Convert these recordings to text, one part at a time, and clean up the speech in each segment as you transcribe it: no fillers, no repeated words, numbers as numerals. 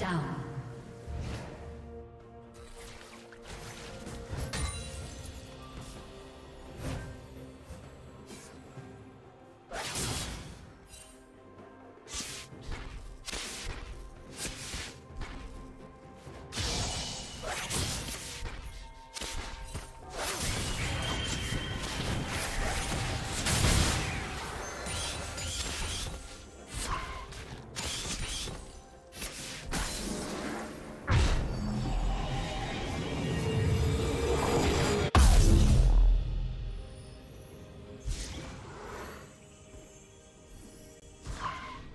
Shut down.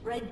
Red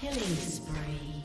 Killing spree.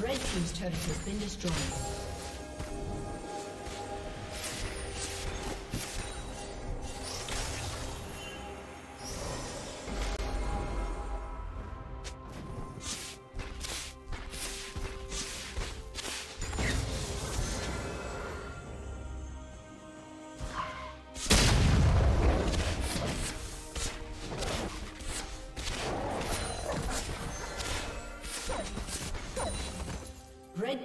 Red team's turret has been destroyed. Red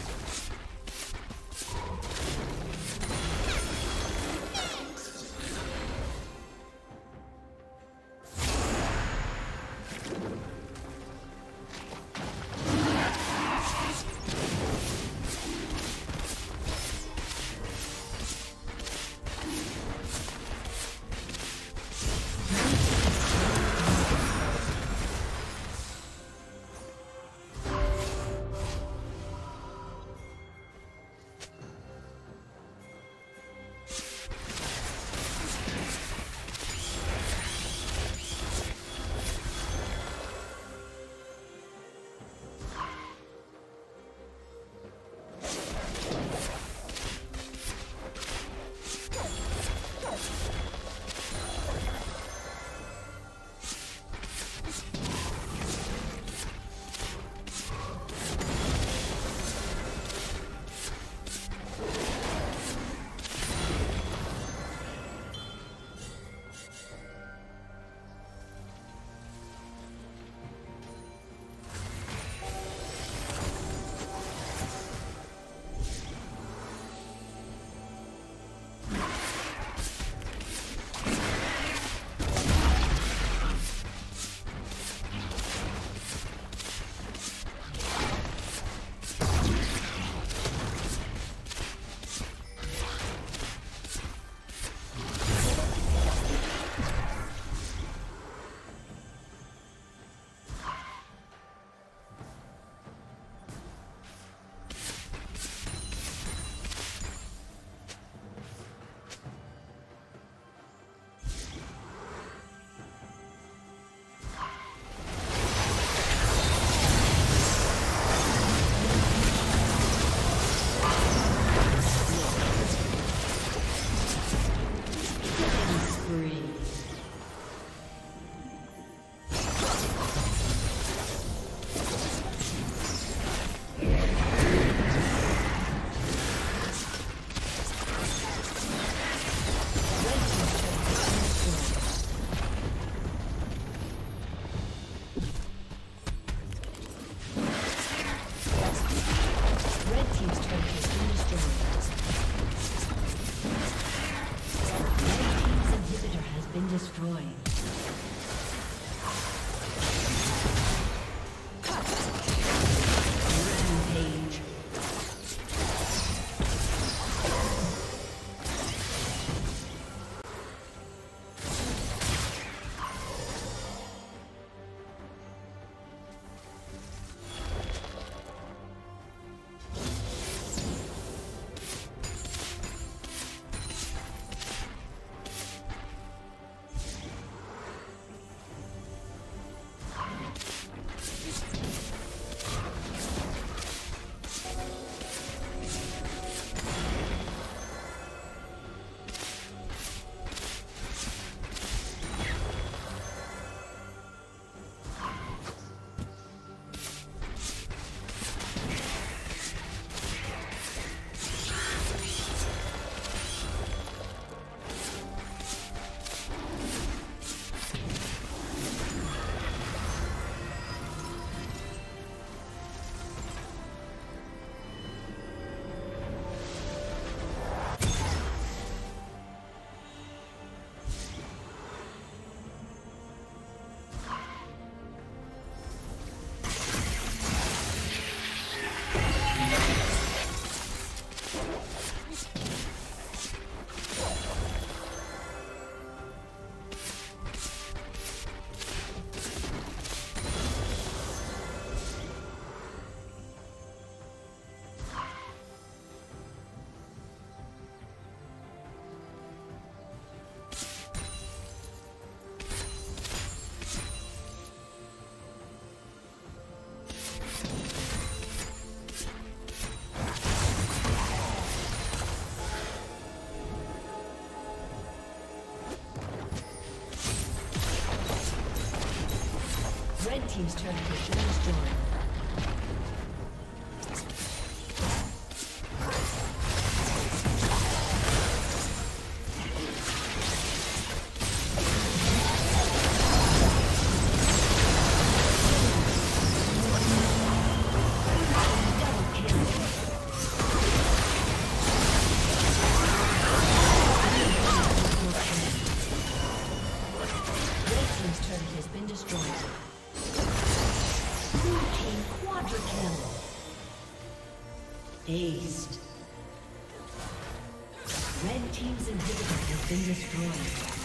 Red team's turret has been destroyed. Amazed. Red team's inhibitor has been destroyed.